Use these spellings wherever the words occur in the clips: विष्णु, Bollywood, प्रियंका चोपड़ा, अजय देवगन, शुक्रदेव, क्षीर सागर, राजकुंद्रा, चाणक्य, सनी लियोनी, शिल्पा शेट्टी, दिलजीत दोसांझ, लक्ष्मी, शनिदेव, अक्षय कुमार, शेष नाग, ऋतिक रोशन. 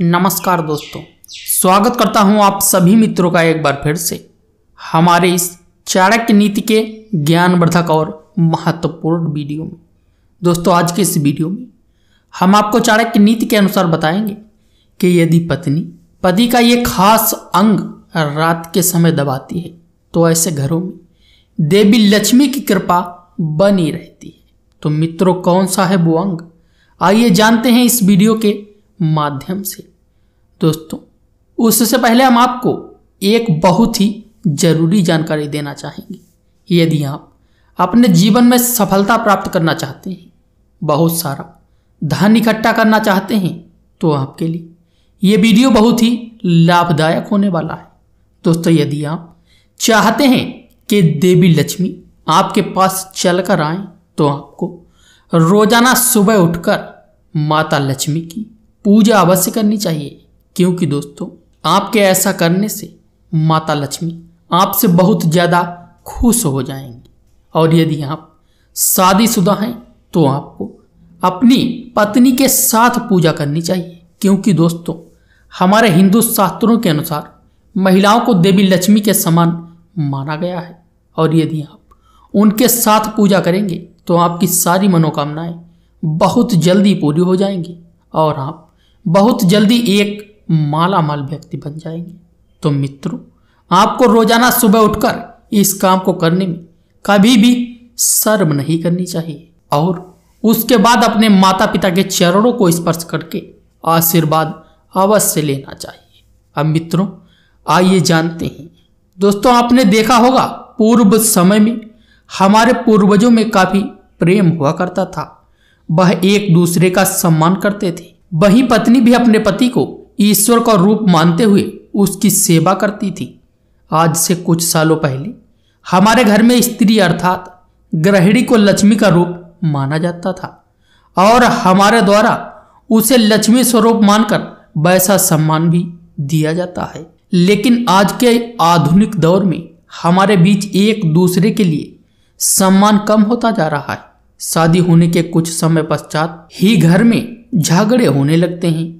नमस्कार दोस्तों, स्वागत करता हूं आप सभी मित्रों का एक बार फिर से हमारे इस चाणक्य नीति के ज्ञानवर्धक और महत्वपूर्ण वीडियो में। दोस्तों, आज के इस वीडियो में हम आपको चाणक्य नीति के अनुसार बताएंगे कि यदि पत्नी पति का ये खास अंग रात के समय दबाती है तो ऐसे घरों में देवी लक्ष्मी की कृपा बनी रहती है। तो मित्रों, कौन सा है वो अंग, आइए जानते हैं इस वीडियो के माध्यम से। दोस्तों, उससे पहले हम आपको एक बहुत ही जरूरी जानकारी देना चाहेंगे। यदि आप अपने जीवन में सफलता प्राप्त करना चाहते हैं, बहुत सारा धन इकट्ठा करना चाहते हैं, तो आपके लिए ये वीडियो बहुत ही लाभदायक होने वाला है। दोस्तों, यदि आप चाहते हैं कि देवी लक्ष्मी आपके पास चलकर आए, तो आपको रोजाना सुबह उठकर माता लक्ष्मी की पूजा अवश्य करनी चाहिए, क्योंकि दोस्तों आपके ऐसा करने से माता लक्ष्मी आपसे बहुत ज़्यादा खुश हो जाएंगी। और यदि आप शादीशुदा हैं तो आपको अपनी पत्नी के साथ पूजा करनी चाहिए, क्योंकि दोस्तों हमारे हिंदू शास्त्रों के अनुसार महिलाओं को देवी लक्ष्मी के समान माना गया है, और यदि आप उनके साथ पूजा करेंगे तो आपकी सारी मनोकामनाएं बहुत जल्दी पूरी हो जाएंगी और आप बहुत जल्दी एक मालामाल व्यक्ति बन जाएंगे। तो मित्रों, आपको रोजाना सुबह उठकर इस काम को करने में कभी भी शर्म नहीं करनी चाहिए, और उसके बाद अपने माता पिता के चरणों को स्पर्श करके आशीर्वाद अवश्य लेना चाहिए। अब मित्रों, आइए जानते हैं। दोस्तों, आपने देखा होगा पूर्व समय में हमारे पूर्वजों में काफी प्रेम हुआ करता था, वह एक दूसरे का सम्मान करते थे। वहीं पत्नी भी अपने पति को ईश्वर का रूप मानते हुए उसकी सेवा करती थी। आज से कुछ सालों पहले हमारे घर में स्त्री अर्थात गृहिणी को लक्ष्मी का रूप माना जाता था और हमारे द्वारा उसे लक्ष्मी स्वरूप मानकर वैसा सम्मान भी दिया जाता है। लेकिन आज के आधुनिक दौर में हमारे बीच एक दूसरे के लिए सम्मान कम होता जा रहा है। शादी होने के कुछ समय पश्चात ही घर में झगड़े होने लगते हैं,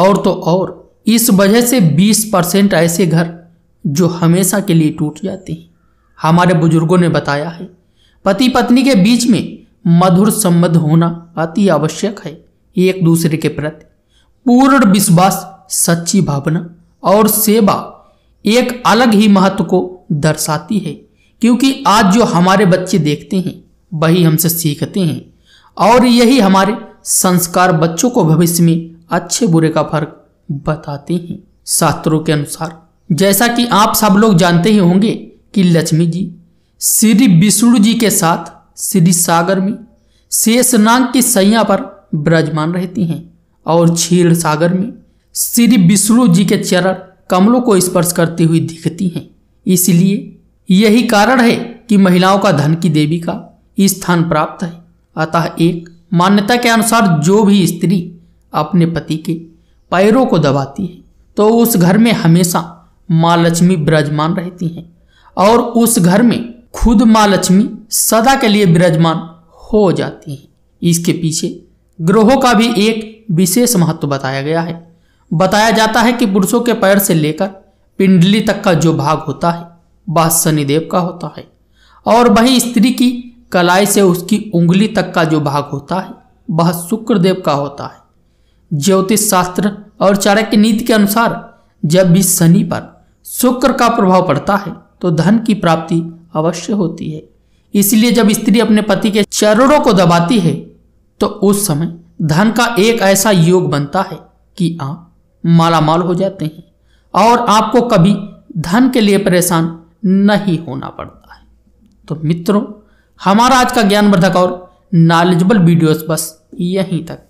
और तो और इस वजह से 20% ऐसे घर जो हमेशा के लिए टूट जाते हैं। हमारे बुजुर्गों ने बताया है पति पत्नी के बीच में मधुर संबंध होना अति आवश्यक है। एक दूसरे के प्रति पूर्ण विश्वास, सच्ची भावना और सेवा एक अलग ही महत्व को दर्शाती है, क्योंकि आज जो हमारे बच्चे देखते हैं वही हमसे सीखते हैं, और यही हमारे संस्कार बच्चों को भविष्य में अच्छे बुरे का फर्क बताते हैं। शास्त्रों के अनुसार, जैसा कि आप सब लोग जानते ही होंगे, कि लक्ष्मी जी श्री विष्णु जी के साथ क्षीर सागर में शेष नाग की सैया पर विराजमान रहती हैं, और क्षीर सागर में श्री विष्णु जी के चरण कमलों को स्पर्श करती हुई दिखती हैं। इसलिए यही कारण है कि महिलाओं का धन की देवी का स्थान प्राप्त है। अतः एक मान्यता के अनुसार जो भी स्त्री अपने पति के पैरों को दबाती है तो उस घर में हमेशा माँ लक्ष्मी विराजमान रहती हैं, और उस घर में खुद माँ लक्ष्मी सदा के लिए विराजमान हो जाती हैं। इसके पीछे ग्रहों का भी एक विशेष महत्व बताया गया है। बताया जाता है कि पुरुषों के पैर से लेकर पिंडली तक का जो भाग होता है वह शनिदेव का होता है, और वही स्त्री की कलाई से उसकी उंगली तक का जो भाग होता है वह शुक्रदेव का होता है। ज्योतिष शास्त्र और चाणक्य नीति के अनुसार जब भी शनि पर शुक्र का प्रभाव पड़ता है तो धन की प्राप्ति अवश्य होती है। इसलिए जब स्त्री अपने पति के चरणों को दबाती है तो उस समय धन का एक ऐसा योग बनता है कि आप मालामाल हो जाते हैं और आपको कभी धन के लिए परेशान नहीं होना पड़ता है। तो मित्रों, हमारा आज का ज्ञानवर्धक और नॉलेजेबल वीडियोस बस यहीं तक।